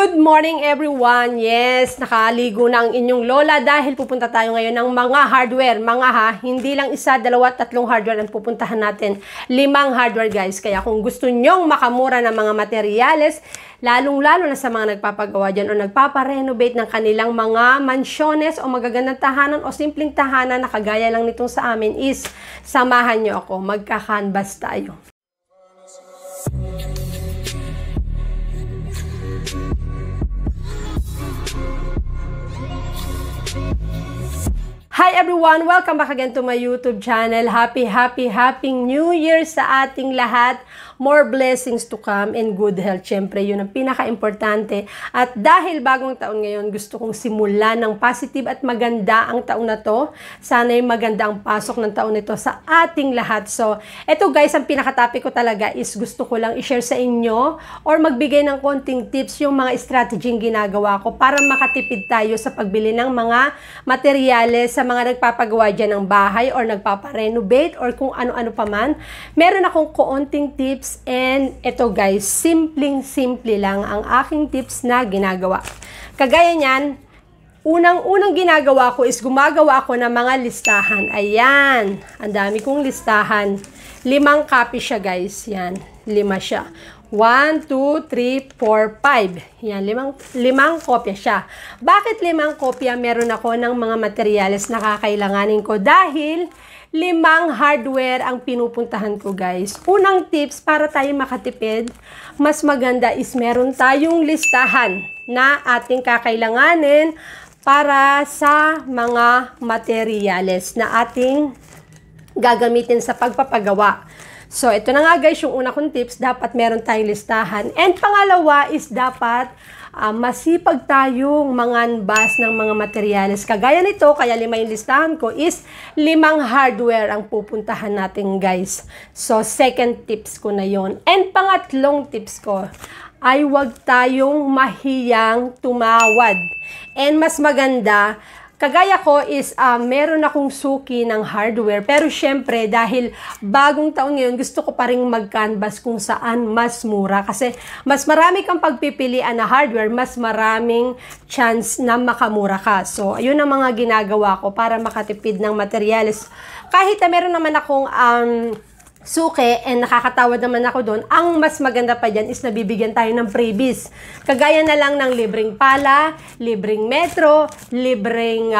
Good morning everyone! Yes, nakaligo na ang inyong lola dahil pupunta tayo ngayon ng mga hardware. Mga hindi lang isa, dalawa, tatlong hardware ang pupuntahan natin. 5 hardware guys. Kaya kung gusto nyong makamura ng mga materyales, lalong-lalo na sa mga nagpapagawa dyan o nagpaparenovate ng kanilang mga mansyones o magagandang tahanan o simpleng tahanan na kagaya lang nitong sa amin is samahan nyo ako. Magka-canvas tayo. Hi everyone! Welcome back again to my YouTube channel. Happy, happy, happy New Year sa ating lahat. More blessings to come and good health. Siyempre, yun ang pinaka-importante. At dahil bagong taon ngayon, gusto kong simulan ng positive at maganda ang taon na to. Sana'y maganda ang pasok ng taon nito sa ating lahat. So, eto guys, ang pinaka-topic ko talaga is gusto ko lang i-share sa inyo or magbigay ng konting tips yung mga strategy yung ginagawa ko para makatipid tayo sa pagbili ng mga materyales sa mga nagpapagawa dyan ng bahay or nagpaparenovate or kung ano-ano pa man. Meron akong kaunting tips and ito guys, simpleng-simple lang ang aking tips na ginagawa. Kagaya nyan, unang-unang ginagawa ko is gumagawa ako ng mga listahan. Ayan, ang dami kong listahan. 5 copy siya guys, yan, 5 siya. 1, 2, 3, 4, 5. Yan, 5 kopya siya. Bakit 5 kopya meron ako ng mga materyales na kakailanganin ko? Dahil 5 hardware ang pinupuntahan ko, guys. Unang tips para tayo makatipid, mas maganda is meron tayong listahan na ating kakailanganin para sa mga materyales na ating gagamitin sa pagpapagawa. So, ito na nga guys, yung una kong tips, dapat meron tayong listahan. And pangalawa is dapat masipag tayong manganbas ng mga materyales. Kagaya nito, kaya 5 yung listahan ko, is 5 hardware ang pupuntahan natin guys. So, second tips ko na yon. And pangatlong tips ko, ay huwag tayong mahiyang tumawad. And mas maganda, kagaya ko is meron akong suki ng hardware pero syempre dahil bagong taon ngayon gusto ko pa rin mag-canvas kung saan mas mura kasi mas marami kang pagpipilian na hardware, mas maraming chance na makamura ka. So ayun ang mga ginagawa ko para makatipid ng materyales. Kahit na meron naman akong suke and nakakatawad naman ako doon, ang mas maganda pa dyan is nabibigyan tayo ng freebies. Kagaya na lang ng libreng pala, libreng metro, libreng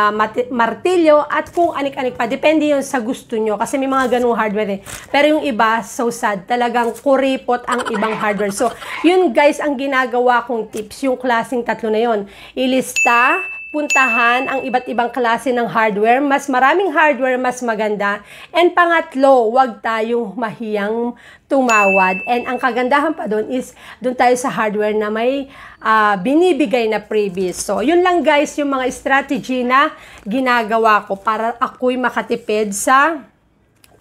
martilyo, at kung anik-anik pa. Depende yun sa gusto nyo kasi may mga ganung hardware eh. Pero yung iba, so sad. Talagang kuripot ang ibang hardware. So, yun guys, ang ginagawa kong tips, yung klaseng tatlo na yun. Ilista, puntahan ang iba't ibang klase ng hardware. Mas maraming hardware, mas maganda. And pangatlo, huwag tayong mahiyang tumawad. And ang kagandahan pa doon is, doon tayo sa hardware na may binibigay na freebies. So, yun lang guys, yung mga strategy na ginagawa ko para ako'y makatipid sa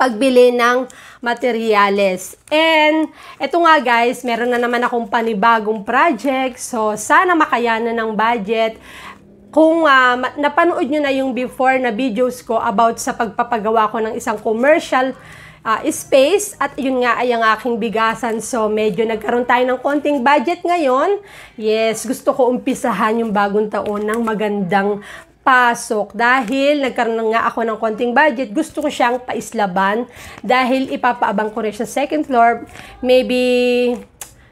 pagbili ng materyales. And, eto nga guys, meron na naman akong panibagong project. So, sana makayanan ng budget. Kung napanood nyo na yung before na videos ko about sa pagpapagawa ko ng isang commercial space at yun nga ay ang aking bigasan. So, medyo nagkaroon tayo ng konting budget ngayon. Yes, gusto ko umpisahan yung bagong taon ng magandang pasok dahil nagkaroon nga ako ng konting budget. Gusto ko siyang paislaban dahil ipapaabang ko rin sa second floor. Maybe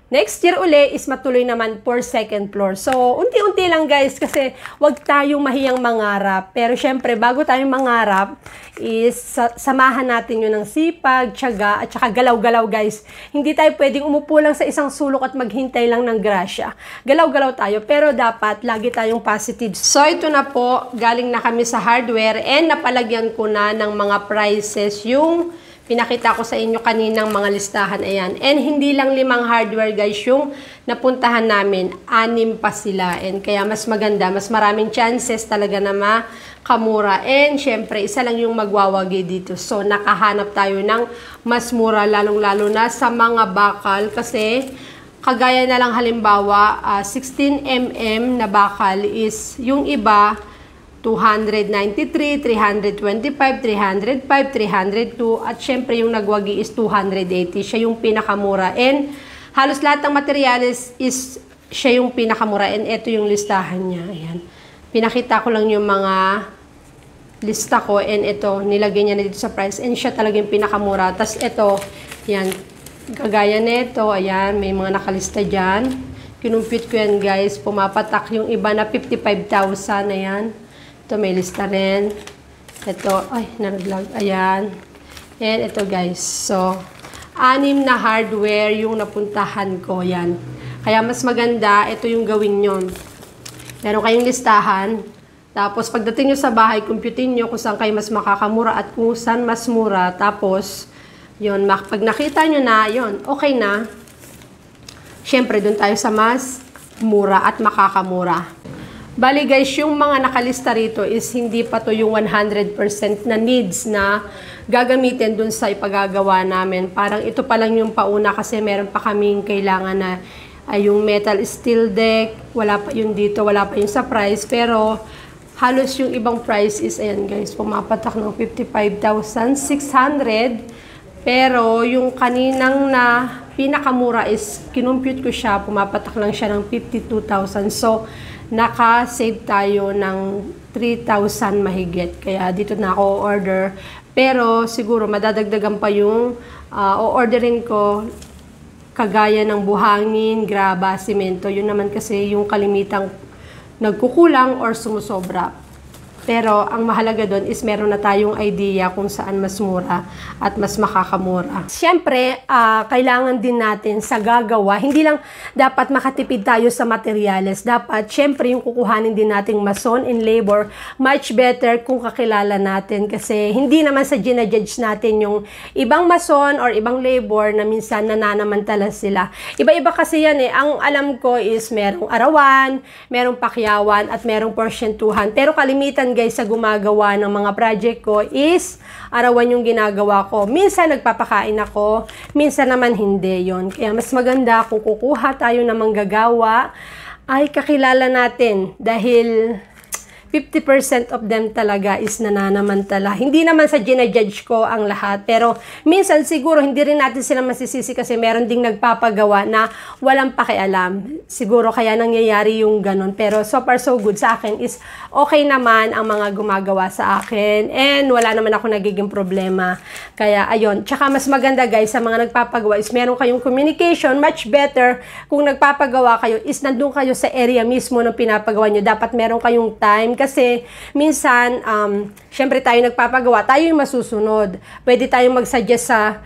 next year uli is matuloy naman for second floor. So, unti-unti lang guys kasi wag tayong mahiyang mangarap. Pero syempre, bago tayong mangarap is samahan natin yun ng sipag, tiyaga, at saka galaw-galaw guys. Hindi tayo pwedeng umupo lang sa isang sulok at maghintay lang ng grasya. Galaw-galaw tayo pero dapat lagi tayong positive. So, ito na po, galing na kami sa hardware and napalagyan ko na ng mga prices yung pinakita ko sa inyo kaninang mga listahan. Ayan. And hindi lang 5 hardware guys yung napuntahan namin. 6 pa sila. And kaya mas maganda. Mas maraming chances talaga na makamura. And syempre, isa lang yung magwawagi dito. So, nakahanap tayo ng mas mura. Lalong-lalo na sa mga bakal. Kasi, kagaya na lang halimbawa, 16mm na bakal is yung iba 293, 325, 305, 302, at syempre yung nagwagi is 280. Siya yung pinakamura. And halos lahat ng materyales is siya yung pinakamura. And ito yung listahan niya. Ayan. Pinakita ko lang yung mga lista ko. And ito, nilagay niya na dito sa price. And siya talaga yung pinakamura. Tapos ito, ayan. Kagaya nito, ayan. May mga nakalista dyan. Kinumpit ko yan, guys. Pumapatak yung iba na 55,000. Ayan. Ito, may lista rin. Ito, ay, nag-vlog. Ayan. And ito, guys. So, 6 na hardware yung napuntahan ko. Ayan. Kaya mas maganda, ito yung gawin nyo. Meron kayong listahan. Tapos pagdating nyo sa bahay, computin nyo kung saan kayo mas makakamura at kung saan mas mura. Tapos, yun, pag nakita nyo na, yun, okay na. Siyempre, dun tayo sa mas mura at makakamura. Bali guys, yung mga nakalista rito is hindi pa to yung 100% na needs na gagamitin dun sa ipagagawa namin. Parang ito pa lang yung pauna kasi meron pa kaming kailangan na ay yung metal steel deck, wala pa yun dito, wala pa yun sa price, pero halos yung ibang price is, ayan guys, pumapatak ng 55,600, pero yung kaninang na pinakamura is, kinumpute ko siya, pumapatak lang siya ng 52,000, so naka-save tayo ng 3,000 mahigit, kaya dito na ako order, pero siguro madadagdagan pa yung o-orderin ko, kagaya ng buhangin, graba, simento. Yun naman kasi yung kalimitang nagkukulang or sumusobra. Pero ang mahalaga doon is meron na tayong idea kung saan mas mura at mas makakamura. Siyempre, kailangan din natin sa gagawa. Hindi lang dapat makatipid tayo sa materyales. Dapat, siyempre, yung kukuhanin din nating mason in labor, much better kung kakilala natin. Kasi hindi naman sa ginajudge natin yung ibang mason or ibang labor na minsan nananamantala sila. Iba-iba kasi yan eh. Ang alam ko is merong arawan, merong pakyawan, at merong porsyentuhan. Pero kalimitan guys sa gumagawa ng mga project ko is arawan yung ginagawa ko. Minsan nagpapakain ako, minsan naman hindi yon. Kaya mas maganda kung kukuha tayo ng manggagawa ay kakilala natin dahil 50% of them talaga is nananamantala. Hindi naman sa ginajudge ko ang lahat, pero minsan siguro hindi rin natin sila masisisi kasi meron ding nagpapagawa na walang pakialam. Siguro kaya nangyayari yung ganun. Pero so far so good sa akin is okay naman ang mga gumagawa sa akin and wala naman ako nagiging problema. Kaya ayun. Tsaka mas maganda guys sa mga nagpapagawa is meron kayong communication. Much better kung nagpapagawa kayo is nandun kayo sa area mismo ng pinapagawa nyo. Dapat meron kayong time kasi minsan, syempre tayo nagpapagawa, tayo yung masusunod. Pwede tayong mag-suggest sa,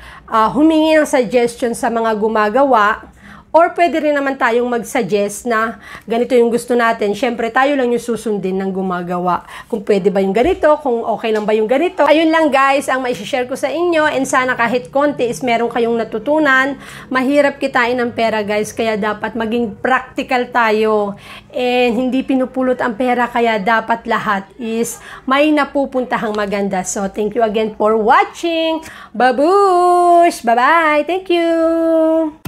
humingi ng suggestion sa mga gumagawa or pwede rin naman tayong mag-suggest na ganito yung gusto natin. Syempre tayo lang yung susundin ng gumagawa. Kung pwede ba yung ganito, kung okay lang ba yung ganito. Ayun lang guys, ang mai-share ko sa inyo and sana kahit konti is meron kayong natutunan. Mahirap kitain ang pera guys, kaya dapat maging practical tayo. And hindi pinupulot ang pera, kaya dapat lahat is may napupuntahang maganda. So thank you again for watching. Babush! Bye-bye! Thank you!